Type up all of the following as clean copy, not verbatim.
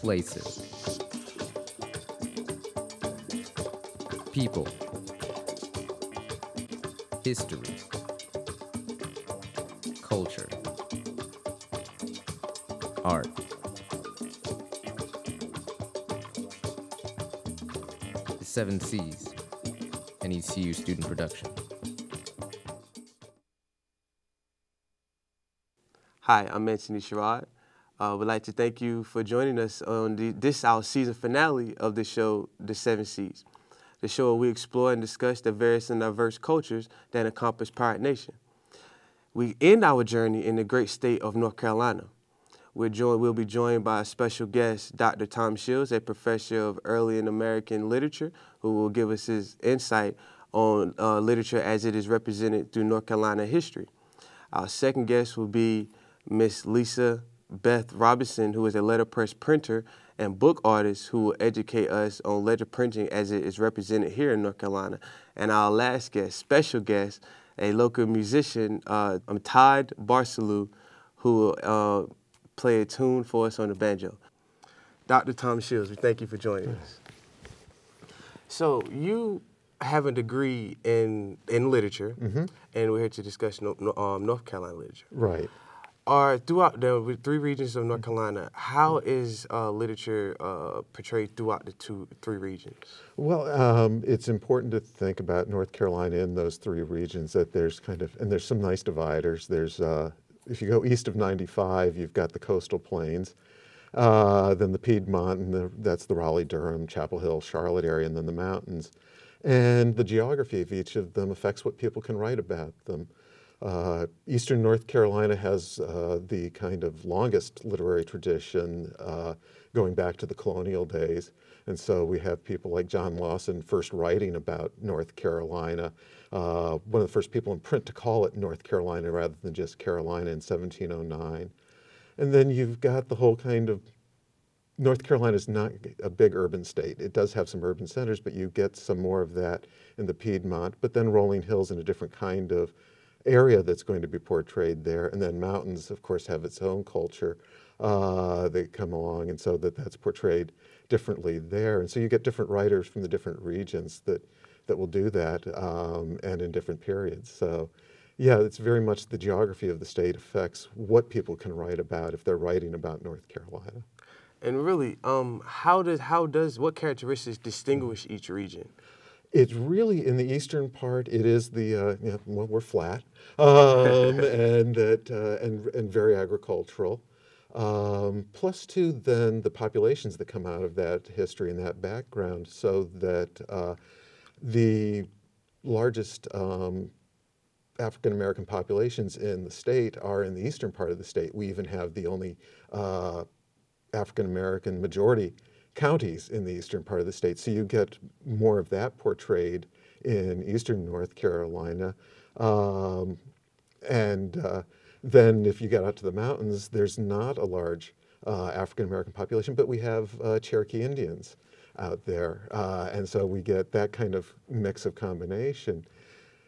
places. People. History. Culture. Art. The Seven Seas, an ECU student production. Hi, I'm Anthony Sherrod. We'd like to thank you for joining us on this our season finale of the show, The Seven Seas. The show where we explore and discuss the various and diverse cultures that encompass Pirate Nation. We end our journey in the great state of North Carolina. We'll be joined by a special guest, Dr. Tom Shields, a professor of early and American literature, who will give us his insight on literature as it is represented through North Carolina history. Our second guest will be Ms. Lisa Beth Robinson, who is a letterpress printer and book artist who will educate us on letter printing as it is represented here in North Carolina. And our last guest, special guest, a local musician, Todd Barsalou, who will play a tune for us on the banjo. Dr. Tom Shields, we thank you for joining us. So you have a degree in literature, and we're here to discuss North Carolina literature. Right. Throughout the three regions of North Carolina, how is literature portrayed throughout the three regions? Well, it's important to think about North Carolina in those three regions, that there's kind of, and there's some nice dividers. There's, if you go east of 95, you've got the coastal plains, then the Piedmont, and that's the Raleigh, Durham, Chapel Hill, Charlotte area, and then the mountains. And the geography of each of them affects what people can write about them. Eastern North Carolina has the kind of longest literary tradition going back to the colonial days. And so we have people like John Lawson first writing about North Carolina, one of the first people in print to call it North Carolina rather than just Carolina in 1709. And then you've got the whole kind of, North Carolina is not a big urban state. It does have some urban centers, but you get some more of that in the Piedmont, but then rolling hills and a different kind of area that's going to be portrayed there, and then mountains, of course, have its own culture that come along, and so that's portrayed differently there. And so you get different writers from the different regions that will do that, and in different periods. So, yeah, it's very much the geography of the state affects what people can write about if they're writing about North Carolina. And really, what characteristics distinguish each region? It's really, in the eastern part, it is the, well, we're flat, and very agricultural. Plus, too, then the populations that come out of that history and that background, so that the largest African-American populations in the state are in the eastern part of the state. We even have the only African-American majority counties in the eastern part of the state. So you get more of that portrayed in eastern North Carolina. Then if you get out to the mountains, there's not a large African-American population, but we have Cherokee Indians out there. And so we get that kind of mix of combination.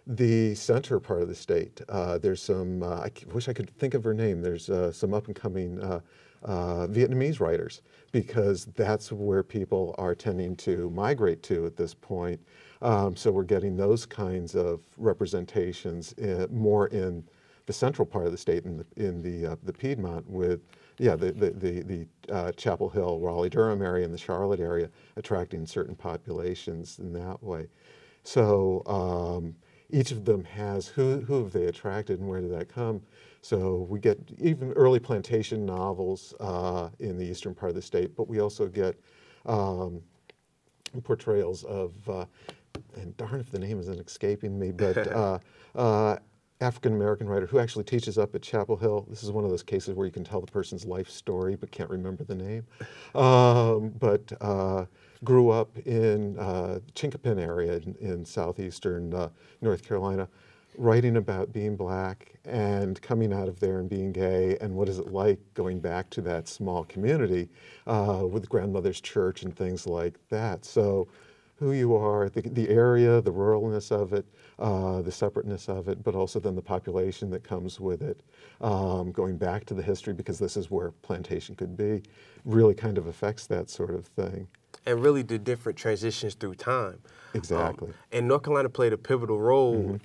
The center part of the state, there's some, I wish I could think of her name, there's some up-and-coming Vietnamese writers, because that's where people are tending to migrate to at this point. So we're getting those kinds of representations more in the central part of the state, in the Piedmont, with the Chapel Hill, Raleigh-Durham area, and the Charlotte area attracting certain populations in that way. So each of them has who have they attracted and where did that come. So we get even early plantation novels in the eastern part of the state, but we also get portrayals of, and darn if the name isn't escaping me, but African-American writer who actually teaches up at Chapel Hill. This is one of those cases where you can tell the person's life story but can't remember the name. Grew up in Chinkapin area in southeastern North Carolina, writing about being black and coming out of there and being gay, and what is it like going back to that small community with grandmother's church and things like that. So who you are, the area, the ruralness of it, the separateness of it, but also then the population that comes with it, going back to the history, because this is where plantation could be, really kind of affects that sort of thing. And really the different transitions through time. Exactly. And North Carolina played a pivotal role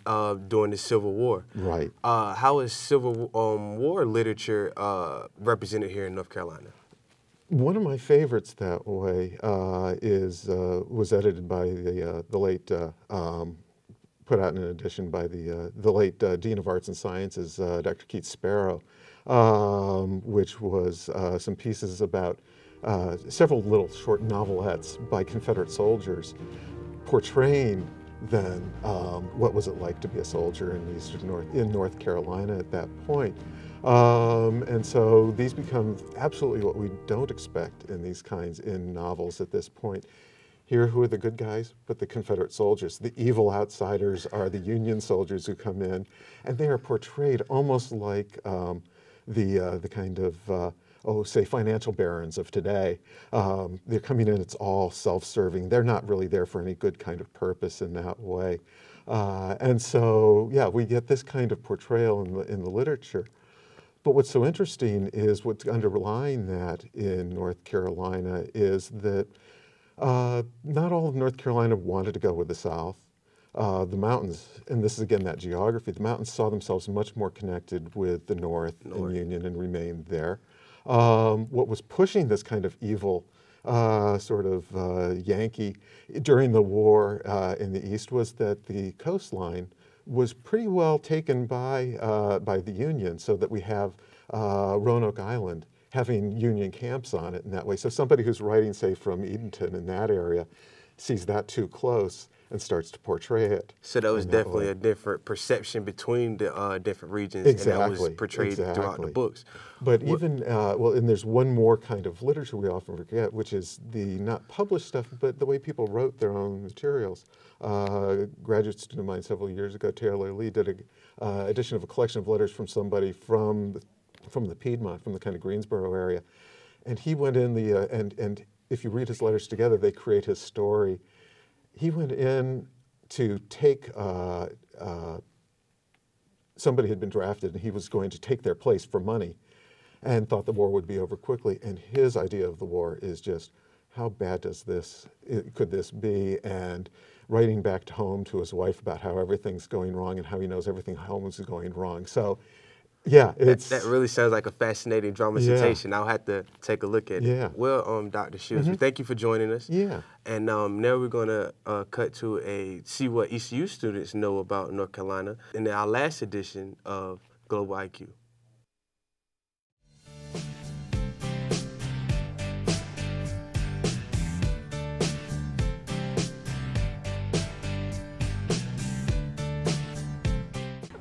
during the Civil War. Right. How is Civil War literature represented here in North Carolina? One of my favorites that way was edited by the late, put out in an edition by the late Dean of Arts and Sciences, Dr. Keith Sparrow, which was some pieces about several little short novelettes by Confederate soldiers portraying then what was it like to be a soldier in North Carolina at that point. And so these become absolutely what we don't expect in these kinds in novels at this point. Here, who are the good guys? But the Confederate soldiers. The evil outsiders are the Union soldiers who come in, and they are portrayed almost like the kind of oh, say financial barons of today. They're coming in, it's all self-serving. They're not really there for any good kind of purpose in that way. And so, yeah, we get this kind of portrayal in the literature. But what's so interesting is what's underlying that in North Carolina is that not all of North Carolina wanted to go with the South. The mountains, and this is again that geography, the mountains saw themselves much more connected with the North. And Union and remained there. What was pushing this kind of evil sort of Yankee during the war in the East was that the coastline was pretty well taken by the Union, so that we have Roanoke Island having Union camps on it in that way. So somebody who's writing, say, from Edenton in that area sees that too close and starts to portray it. So that was definitely a different perception between the different regions, exactly, and that was portrayed throughout the books. But even, well, and there's one more kind of literature we often forget, which is the not published stuff, but the way people wrote their own materials. A graduate student of mine several years ago, Taylor Lee, did an edition of a collection of letters from somebody from the Piedmont, from the kind of Greensboro area. And he went in the, and if you read his letters together, they create his story. He went in to take, somebody had been drafted and he was going to take their place for money and thought the war would be over quickly. And his idea of the war is just, how bad does this, could this be? And writing back to home to his wife about how everything's going wrong and how he knows everything home is going wrong. So yeah, it's... That really sounds like a fascinating dramatization. Yeah. I'll have to take a look at it. Yeah. Well, Dr. Shields, we thank you for joining us. Yeah. And now we're going to cut to see what ECU students know about North Carolina in our last edition of Global IQ.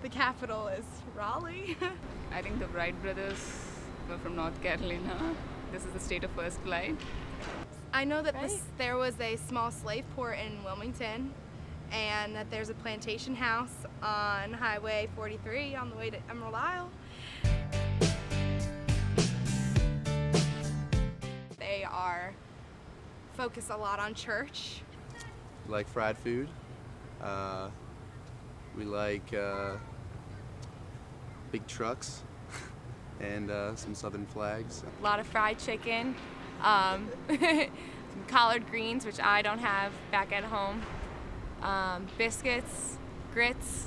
The capital is Raleigh. I think the Wright brothers were from North Carolina. This is the state of first flight. I know that there was a small slave port in Wilmington, and that there's a plantation house on Highway 43 on the way to Emerald Isle. They are focused a lot on church. We like fried food. We like big trucks and some southern flags. A lot of fried chicken, some collard greens, which I don't have back at home, biscuits, grits.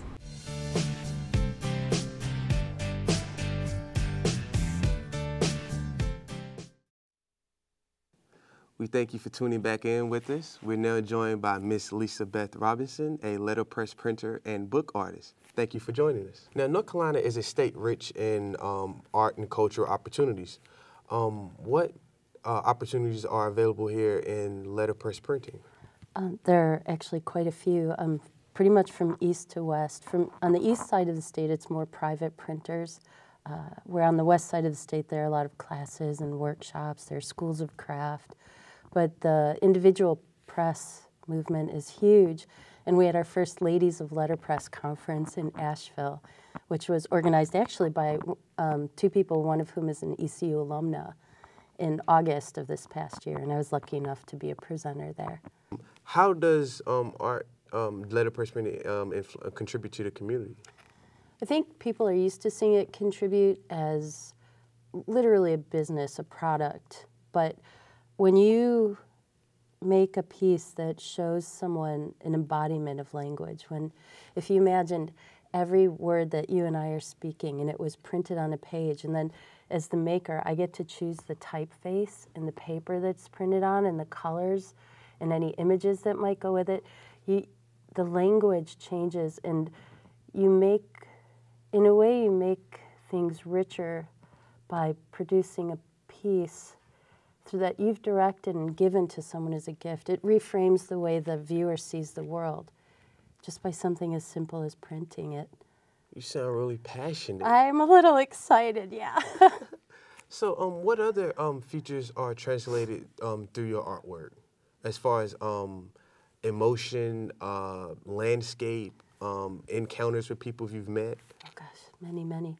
We thank you for tuning back in with us. We're now joined by Ms. Lisa Beth Robinson, a letterpress printer and book artist. Thank you for joining us. Now, North Carolina is a state rich in art and cultural opportunities. What opportunities are available here in letterpress printing? There are actually quite a few, pretty much from east to west. On the east side of the state, it's more private printers. Where on the west side of the state, there are a lot of classes and workshops. There are schools of craft. But the individual press movement is huge. And we had our first Ladies of Letterpress conference in Asheville, which was organized actually by two people, one of whom is an ECU alumna, in August of this past year. And I was lucky enough to be a presenter there. How does art, letterpress printing, contribute to the community? I think people are used to seeing it contribute as literally a business, a product. But when you make a piece that shows someone an embodiment of language, when, if you imagined every word that you and I are speaking and it was printed on a page, and then as the maker, I get to choose the typeface and the paper that's printed on and the colors and any images that might go with it, the language changes, and you make, in a way, you make things richer by producing a piece that you've directed and given to someone as a gift. It reframes the way the viewer sees the world just by something as simple as printing it. You sound really passionate. I'm a little excited, yeah. So what other features are translated through your artwork as far as emotion, landscape, encounters with people you've met? Oh gosh, many, many.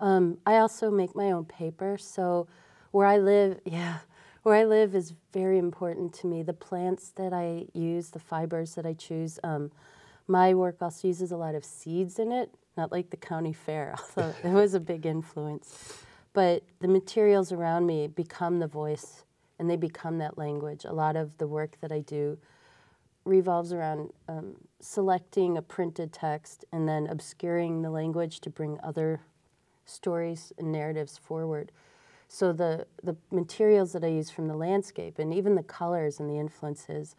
I also make my own paper, so where I live, yeah, where I live is very important to me. The plants that I use, the fibers that I choose, my work also uses a lot of seeds in it, not like the county fair, although it was a big influence. But the materials around me become the voice, and they become that language. A lot of the work that I do revolves around selecting a printed text and then obscuring the language to bring other stories and narratives forward. So the materials that I use from the landscape and even the colors and the influences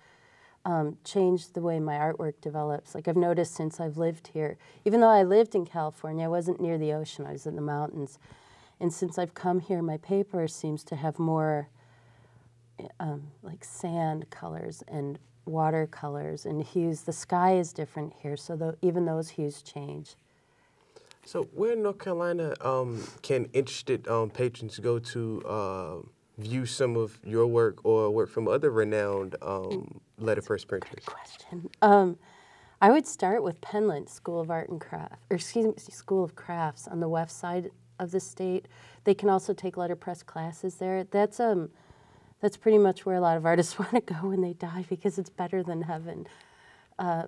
changed the way my artwork develops. Like I've noticed since I've lived here, even though I lived in California, I wasn't near the ocean, I was in the mountains. And since I've come here, my paper seems to have more like sand colors and water colors and hues. The sky is different here, so even those hues change. So where in North Carolina can interested patrons go to view some of your work or work from other renowned letterpress printers? Good question. I would start with Penland School of Art and Craft, or excuse me, School of Crafts on the west side of the state. They can also take letterpress classes there. That's pretty much where a lot of artists want to go when they die because it's better than heaven. Oh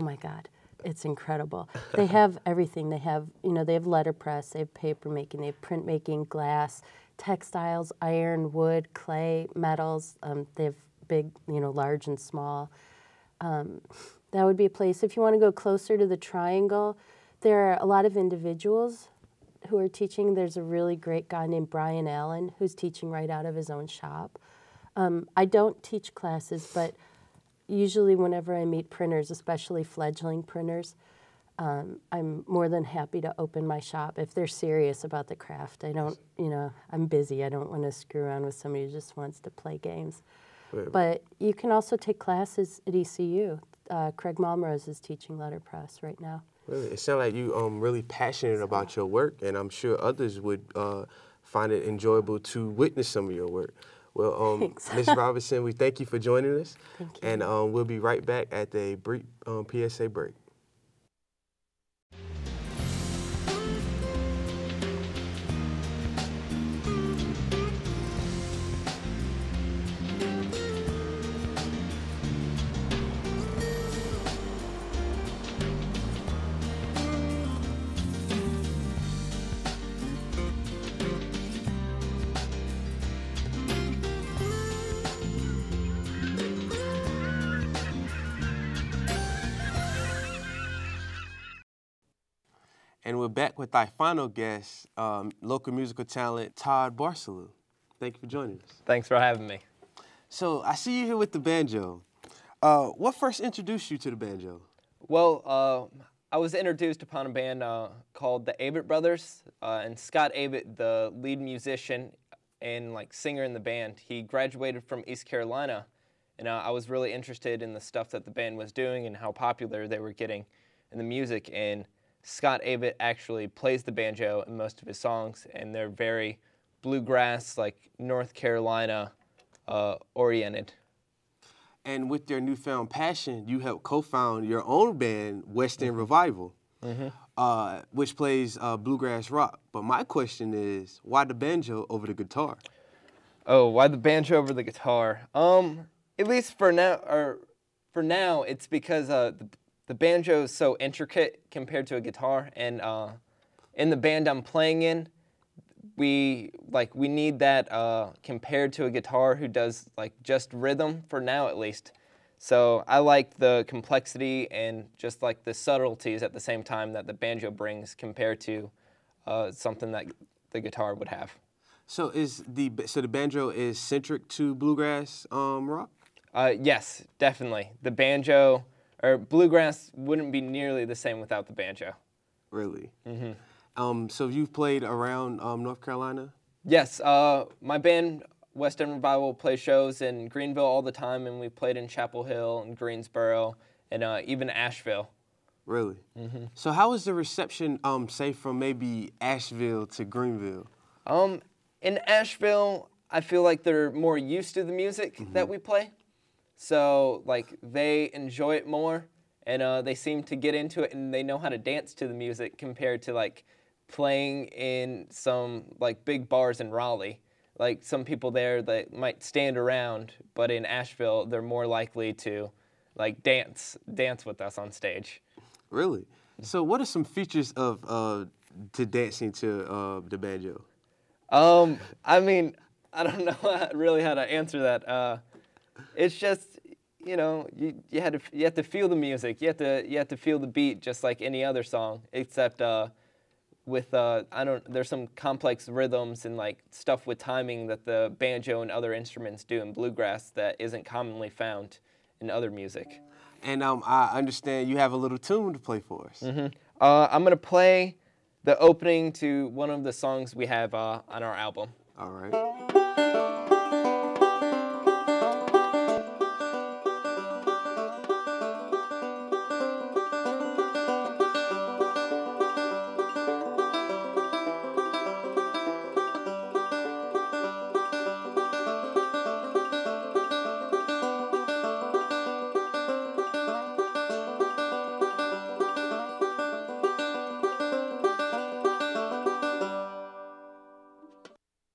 my God. It's incredible. They have everything. They have, you know, they have letterpress, they have paper making, they have printmaking, glass, textiles, iron, wood, clay, metals. They have big, you know, large and small. That would be a place. If you want to go closer to the triangle, there are a lot of individuals who are teaching. There's a really great guy named Brian Allen who's teaching right out of his own shop. I don't teach classes, but usually whenever I meet printers, especially fledgling printers, I'm more than happy to open my shop if they're serious about the craft. I don't, you know, I'm busy. I don't want to screw around with somebody who just wants to play games. Right. But you can also take classes at ECU. Craig Malmrose is teaching letterpress right now. Really? It sounds like you're really passionate about your work, and I'm sure others would find it enjoyable to witness some of your work. Well, Ms. Robinson, we thank you for joining us. Thank you. And we'll be right back at a brief PSA break. And we're back with our final guest, local musical talent, Todd Barsalou. Thank you for joining us. Thanks for having me. So I see you here with the banjo. What first introduced you to the banjo? Well, I was introduced upon a band called the Abbott Brothers, and Scott Abbott, the lead musician and like singer in the band, he graduated from East Carolina, and I was really interested in the stuff that the band was doing and how popular they were getting in the music. And Scott Abbott actually plays the banjo in most of his songs, and they're very bluegrass, like North Carolina oriented. And with your newfound passion, you helped co-found your own band, Western Revival, which plays bluegrass rock. But my question is, why the banjo over the guitar? Oh, why the banjo over the guitar? At least for now, or for now, it's because the banjo is so intricate compared to a guitar, and in the band I'm playing in, we need that compared to a guitar who does like just rhythm for now at least. So I like the complexity and just like the subtleties at the same time that the banjo brings compared to something that the guitar would have. So the banjo is centric to bluegrass rock? Yes, definitely. The banjo or bluegrass wouldn't be nearly the same without the banjo. Really? Mm-hmm. So you've played around North Carolina? Yes, my band Western Revival plays shows in Greenville all the time, and we played in Chapel Hill and Greensboro and even Asheville. Really? Mm-hmm. So how was the reception, say, from maybe Asheville to Greenville? In Asheville, I feel like they're more used to the music mm-hmm. that we play, so like they enjoy it more, and they seem to get into it, and they know how to dance to the music compared to like playing in some like big bars in Raleigh. Like some people there that might stand around, but in Asheville, they're more likely to like dance with us on stage. Really? So what are some features of dancing to the banjo? I mean, I don't know really how to answer that. It's just, you know, you have to feel the music. You have to feel the beat just like any other song, except there's some complex rhythms and like stuff with timing that the banjo and other instruments do in bluegrass that isn't commonly found in other music. And I understand you have a little tune to play for us. Mm-hmm. I'm gonna play the opening to one of the songs we have on our album. All right.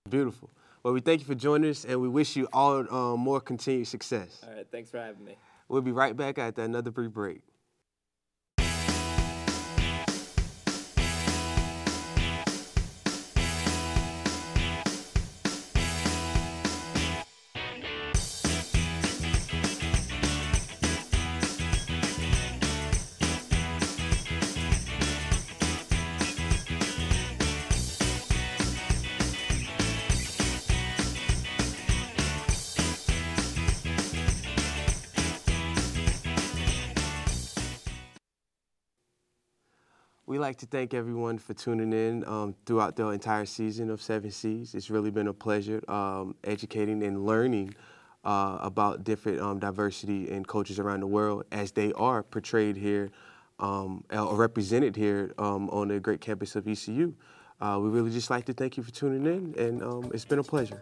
Beautiful. Well, we thank you for joining us, and we wish you all more continued success. All right, thanks for having me. We'll be right back after another brief break. We'd like to thank everyone for tuning in throughout the entire season of Seven Seas. It's really been a pleasure educating and learning about different diversity and cultures around the world as they are portrayed here or represented here on the great campus of ECU. We really just like to thank you for tuning in, and it's been a pleasure.